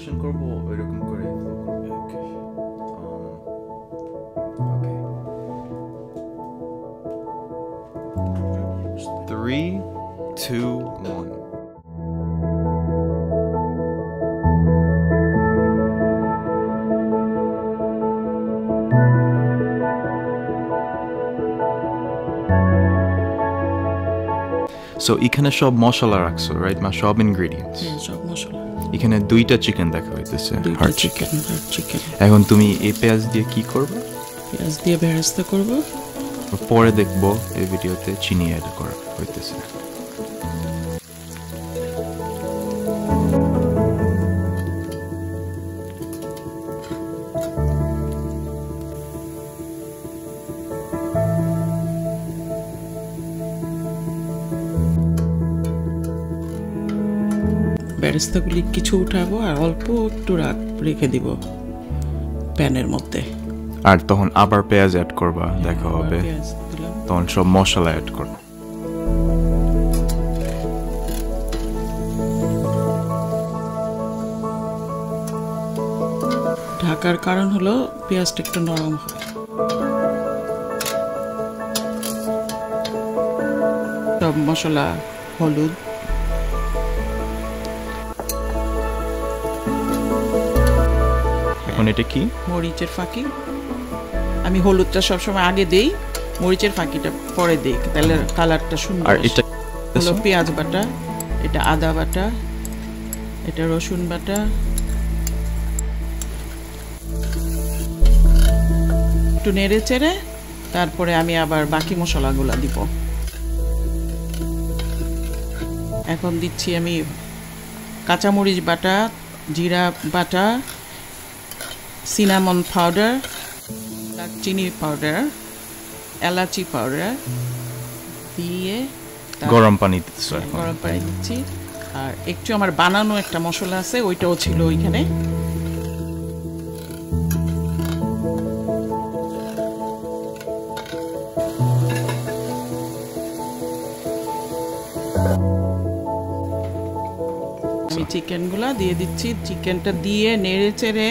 Production করব এরকম করে ফ্লো করব ওকে ওকে 3 2 1 So, এখানে সব মশলা রাখছো right মা সব ingredients সব মশলা এখানে দুইটা চিকেন দেখা হইতেছে হার্ড চিকেন এখন তুমি এই পেঁয়াজ দিয়ে কি করবে পেঁয়াজ দিয়ে বেরেস্তা করব পরে দেখব এই ভিডিওতে চিনি অ্যাড করা হইতেছে বেরেস্তাগুলি কিছু উঠাবো আর অল্প একটু রেখে দিব প্যানের মধ্যে আর তখন আবার পেঁয়াজ অ্যাড করবা দেখা হবে তখন সব মশলা অ্যাড করব ঢাকার কারণ হলো পেঁয়াজটা একটু নরম হয় সব মশলা হলুদ এটা কি মরিচের ফাঁকি আমি হলুদটা সব সময় আগে দেই মরিচের ফাঁকিটা পরে দেই তাহলে কালারটা সুন্দর আর এটা হলো পেঁয়াজ বাটা এটা আদা বাটা এটা রসুন বাটা একটু নেড়েচেড়ে তারপরে আমি আবার বাকি মশলাগুলো দিব এখন দিচ্ছি আমি কাঁচা মরিচ বাটা জিরা বাটা Cinnamon powder, chini powder, elachi powder, diye. Gorom pani dicchi. Gorom pani dicchi. Ar ektu amar banano ekta moshola ache, oitao chilo oikhane. Ami chicken gula diye dicchi, chicken ta diye nere chere.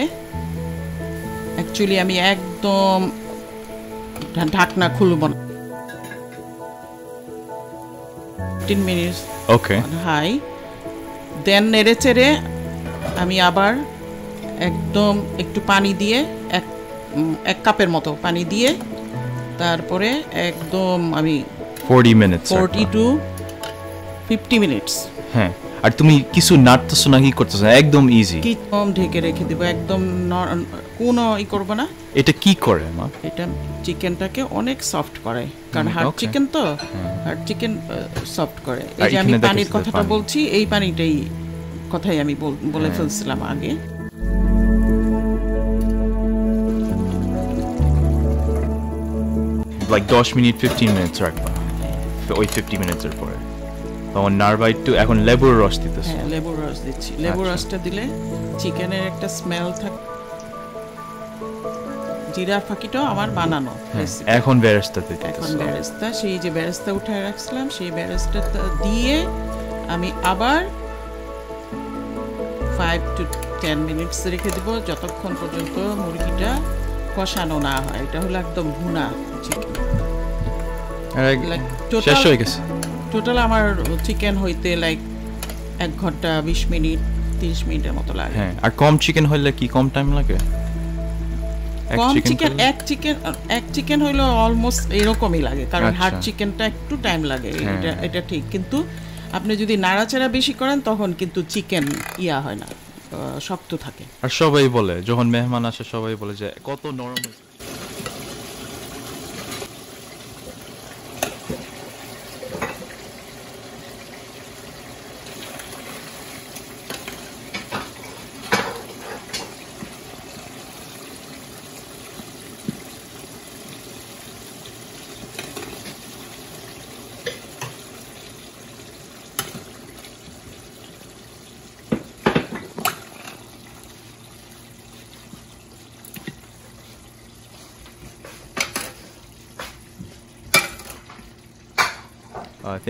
Actually, আমি একদম ঢাকনা খুলব না 15 minutes okay high then নেড়েচেড়ে আমি আবার একদম একটু পানি দিয়ে এক কাপের মতো পানি দিয়ে তারপরে একদম আমি 40 minutes 40 to 50 minutes হ্যাঁ আর তুমি কিছু নাড়তেছ না কি করতেছ একদম ইজি কি কম ঢেকে রেখে দেব একদম কোনো ই করব না এটা কি করে মা এটা চিকেনটাকে অনেক সফট করে কারণ হার্ড চিকেন তো হার্ড চিকেন সফট করে এই যে আমি পানির কথাটা বলছি এই পানিটাই কথাই আমি বলে ফেলছিলাম আগে like 10 মিনিট 15 মিনিট রাখবা তো ওই 50 মিনিটের পরে তখন নারবাইট টু এখন লেবুর রস দিতেছি হ্যাঁ লেবুর রস দিচ্ছি লেবুর রসটা দিলে চিকেনের একটা স্মেল থাকে জিরা ফাঁকিটাও আমার বানানো এখন বেরেস্তা দিতে এখন বেরেস্তা সেই যে বেরেস্তা উঠায় রাখছিলাম সেই বেরেস্তা দিয়ে আমি আবার 5 টু 10 মিনিটস রেখে দেব যতক্ষণ পর্যন্ত মুরগিটা কষানো না হয় এটা হলো একদম ভুনা চিকেন শেষ হয়ে গেছে টোটাল আমার চিকেন হইতে লাইক 1 ঘন্টা 20 মিনিট 30 মিনিটের মতো লাগে হ্যাঁ আর কম চিকেন হইলে কি কম টাইম লাগে এক চিকেন হলো অলমোস্ট এরকমই লাগে কারণ হার্ড চিকেনটা একটু টাইম লাগে এটা এটা ঠিক কিন্তু আপনি যদি নাড়াচাড়া বেশি করেন তখন কিন্তু চিকেন ইয়া হয় না শক্ত থাকে আর সবাই বলে যখন মেহমান আসে সবাই বলে যে কত নরম হয়েছে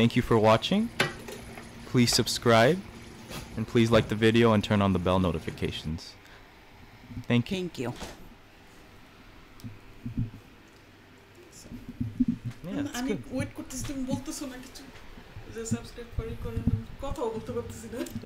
Thank you for watching. Please subscribe and please like the video and turn on the bell notifications. Thank you. Thank you. Yeah, that's good. Wait, what is the multi-sonic? Is there subscribe for you?